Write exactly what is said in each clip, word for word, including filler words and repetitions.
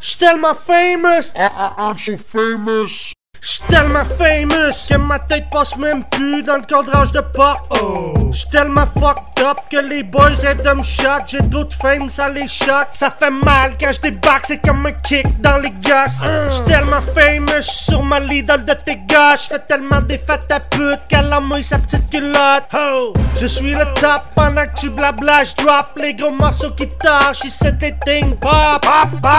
Stell mal famous. I'm so famous. Stell ma famous que ma tête passe même plus dans le cadrage de porte. Oh. J'telle ma fucked up que les boys rêvent de me shot. J'ai d'autres fame, ça les choque. Ça fait mal quand je débarque, c'est comme un kick dans les gosses. Uh. J'telle ma famous sur ma l'idole de tes gosses. J'fais tellement des fêtes à pute qu'elle emmouille sa petite culotte. Oh. Je suis le top pendant que tu blabla, j'drop les gros morceaux qui tâchent. Ici c'est des ting pop.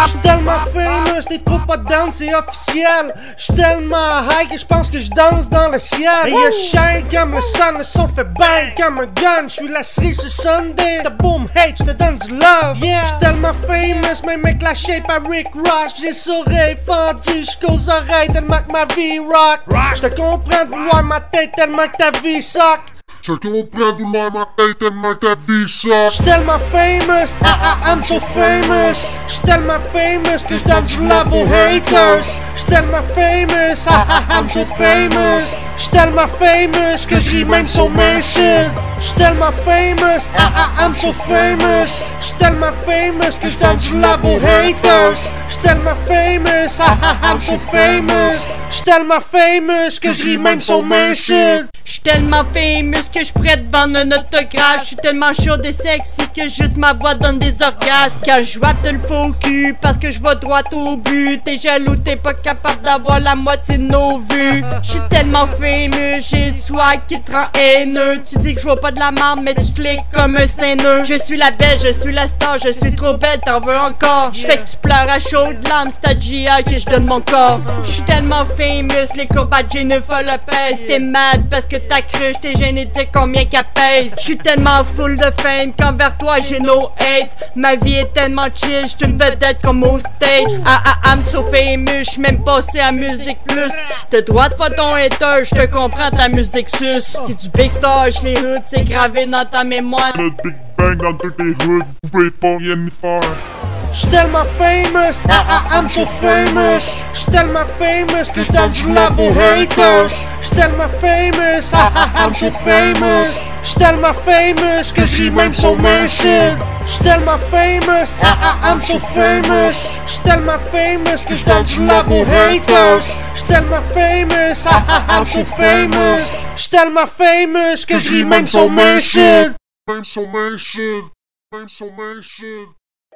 J'telle ma famous, t'es trop pas down, c'est officiel. J'telle ma high que j'pense que j'danse dans le ciel. Et y'a chien comme le son, le son fait bang comme un gun. J'suis la cerise sur Sunday. T'as beau m'hate, j'te donne du love. Yeah. J'suis tellement famous, même avec la shape à Rick Ross. J'ai sourire fendu jusqu'aux oreilles tellement que ma vie rock. J'te comprends de vouloir ma tête tellement que ta vie sock. Je comprends de vouloir ma tête tellement que ta vie sock. J'suis tellement famous, ah ah I'm so famous. J'suis tellement famous que j'donne du love aux haters. J'suis tellement famous, ah ah I'm so famous. J'suis tellement famous que j'ris même sur mes cils. J'suis tellement famous, ah ah I'm so famous. J'suis tellement famous que j'donne du love aux haters. J'suis tellement famous, ah ah I'm so famous. J'suis tellement famous que j'ris même sur mes cils. J'suis tellement famous que j'prête prête vendre un autographe. J'suis tellement chaude et sexy que juste ma voix donne des orgasmes. Quand j'rappe t'as le faux cul parce que j'vois droit au but. T'es jaloux, t'es pas capable d'avoir la moitié de nos vues. J'suis tellement famous. J'ai swag qui te rend haineux. Tu dis que je vois pas de la marde, mais tu flics comme un saineux. Je suis la belle, je suis la star, je suis trop belle, t'en veux encore. Je fais que tu pleures à chaudes larmes, c'est à G I que je donne mon corps. Je suis tellement famous, les courbates Jennifer Lopez. T'es mad parce que ta cruche, t'es gêné de dire combien qu'elle pèse. Je suis tellement full de fame qu'envers toi j'ai no hate. Ma vie est tellement chill, j'suis une vedette comme au States. Ah ah, I'm so famous, j'suis même passé à Musique Plus. T'as droit de faire ton hater, je te comprends ta musique sus. C'est du BigStar, je les hoods, c'est gravé dans ta mémoire. Le Big Bang dans toutes les hoods, vous pouvez pas rien me faire. J'suis tellement famous, ah ah I'm so famous. J'suis tellement famous que j'donne du love aux haters. J'suis tellement famous, ah ah I'm so famous. J'suis tellement famous que j'ris même sur mes cils. J'suis tellement famous, ah ah I'm so famous. J'suis tellement famous que j'donne du love aux haters. J'suis tellement famous, ah ah I'm so famous. J'suis tellement famous que j'ris même sur mes cils. Même sur mes cils. Même sur mes cils.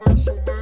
Même sur mes cils.